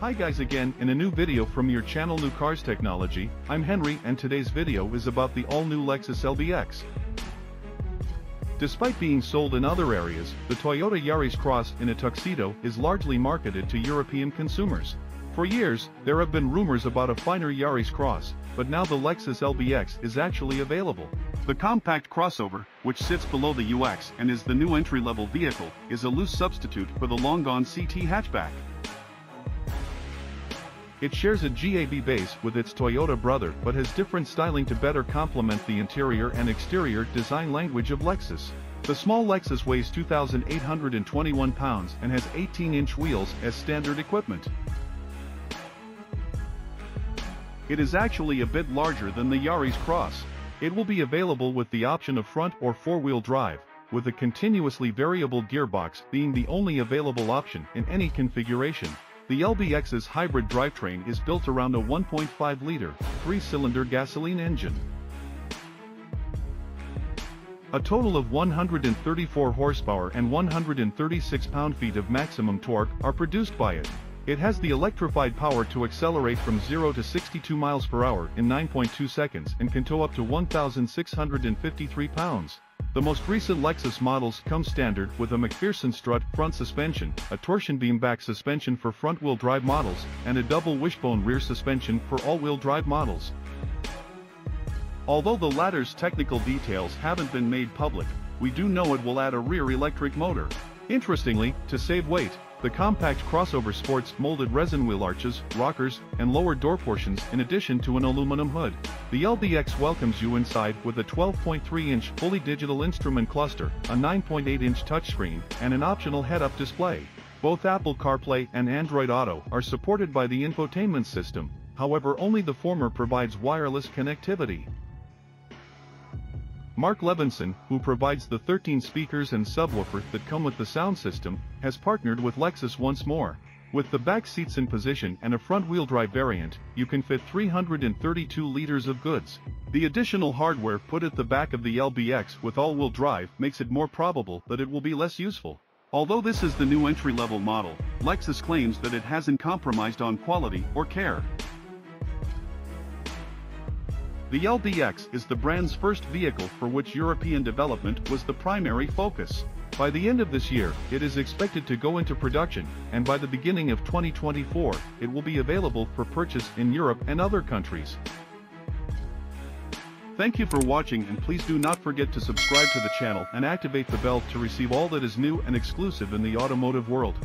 Hi guys, again in a new video from your channel New Cars Technology. I'm Henry, and today's video is about the all-new Lexus LBX. Despite being sold in other areas, the Toyota Yaris Cross in a tuxedo is largely marketed to European consumers. For years, there have been rumors about a finer Yaris Cross, but now the Lexus LBX is actually available. The compact crossover, which sits below the UX and is the new entry-level vehicle, is a loose substitute for the long-gone CT hatchback. It shares a GA-B base with its Toyota brother but has different styling to better complement the interior and exterior design language of Lexus. The small Lexus weighs 2,821 pounds and has 18-inch wheels as standard equipment. It is actually a bit larger than the Yaris Cross. It will be available with the option of front or four-wheel drive, with a continuously variable gearbox being the only available option in any configuration. The LBX's hybrid drivetrain is built around a 1.5-liter, three-cylinder gasoline engine. A total of 134 horsepower and 136 pound-feet of maximum torque are produced by it. It has the electrified power to accelerate from 0 to 62 miles per hour in 9.2 seconds and can tow up to 1,653 pounds. The most recent Lexus models come standard with a McPherson strut front suspension, a torsion beam back suspension for front-wheel drive models, and a double wishbone rear suspension for all-wheel drive models. Although the latter's technical details haven't been made public, we do know it will add a rear electric motor. Interestingly, to save weight, the compact crossover sports molded resin wheel arches, rockers, and lower door portions in addition to an aluminum hood. The LBX welcomes you inside with a 12.3-inch fully digital instrument cluster, a 9.8-inch touchscreen, and an optional head-up display. Both Apple CarPlay and Android Auto are supported by the infotainment system, however only the former provides wireless connectivity. Mark Levinson, who provides the 13 speakers and subwoofer that come with the sound system, has partnered with Lexus once more. With the back seats in position and a front-wheel drive variant, you can fit 332 liters of goods. The additional hardware put at the back of the LBX with all-wheel drive makes it more probable that it will be less useful. Although this is the new entry-level model, Lexus claims that it hasn't compromised on quality or care. The LBX is the brand's first vehicle for which European development was the primary focus. By the end of this year, it is expected to go into production, and by the beginning of 2024, it will be available for purchase in Europe and other countries. Thank you for watching, and please do not forget to subscribe to the channel and activate the bell to receive all that is new and exclusive in the automotive world.